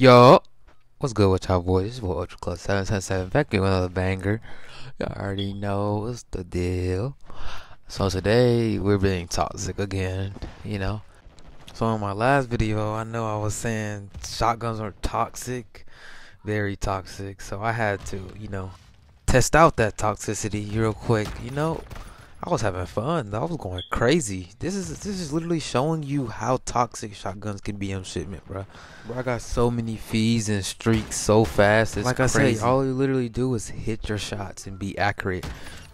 Yo, what's good with y'all boys? This is UltraClutch777 back with another banger. Y'all already know what's the deal. So today we're being toxic again, you know. So in my last video, I know I was saying shotguns are toxic, very toxic. So I had to, you know, test out that toxicity real quick. You know, I was having fun. I was going crazy. This is literally showing you how toxic shotguns can be on Shipment, bro. I got so many fees and streaks so fast. It's like crazy. I say, all you literally do is hit your shots and be accurate.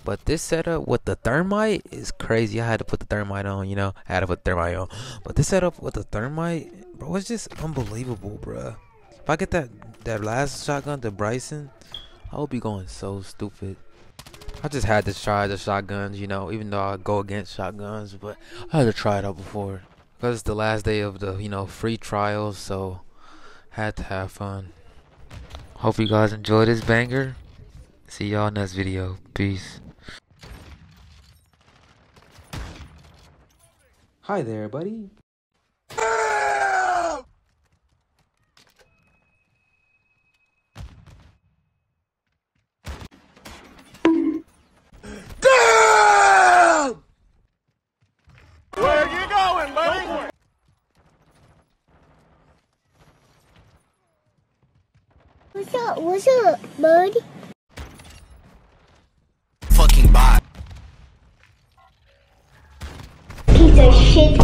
But this setup with the thermite is crazy. I had to put the thermite on, you know. But this setup with the thermite, bro, it's just unbelievable, bro. If I get that last shotgun to Bryson, I would be going so stupid. I just had to try the shotguns, you know, even though I go against shotguns, but I had to try it out before. Because it's the last day of the, you know, free trials, so had to have fun. Hope you guys enjoyed this banger. See y'all next video. Peace. Hi there, buddy. What's up, bud? Fucking bot. Piece of shit.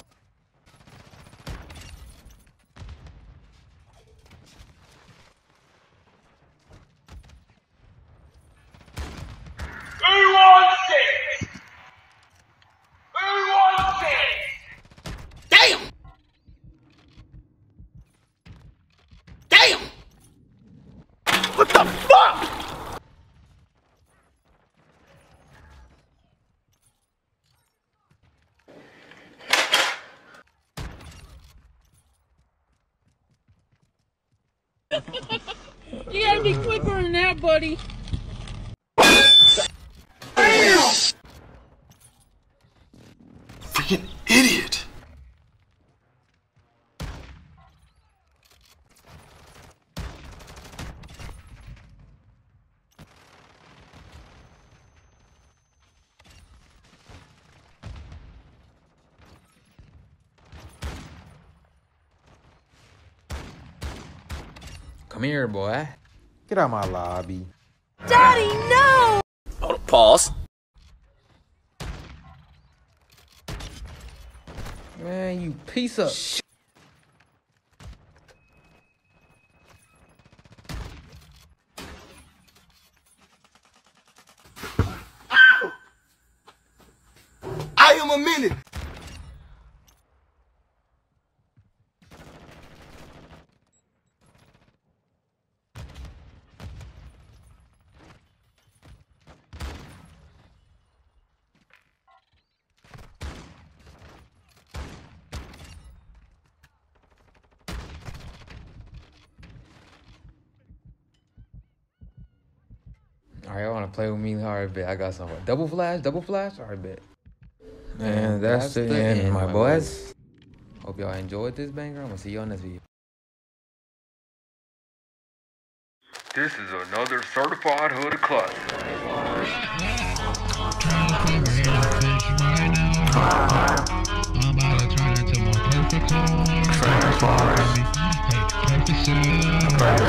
What the fuck? You gotta be quicker than that, buddy. Damn! Freaking idiot! Come here, boy. Get out of my lobby. Daddy, no! Hold on, pause. Man, you piece of shit. I am a minute. Alright, I wanna play with me. Alright, bet. I got something. Double flash? Alright, bet. Man, that's the end, my boys. Hope y'all enjoyed this banger. I'm gonna see y'all next video. This is another certified hood clutch. I'm about to turn into my perfect home.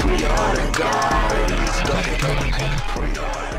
Free all the guys.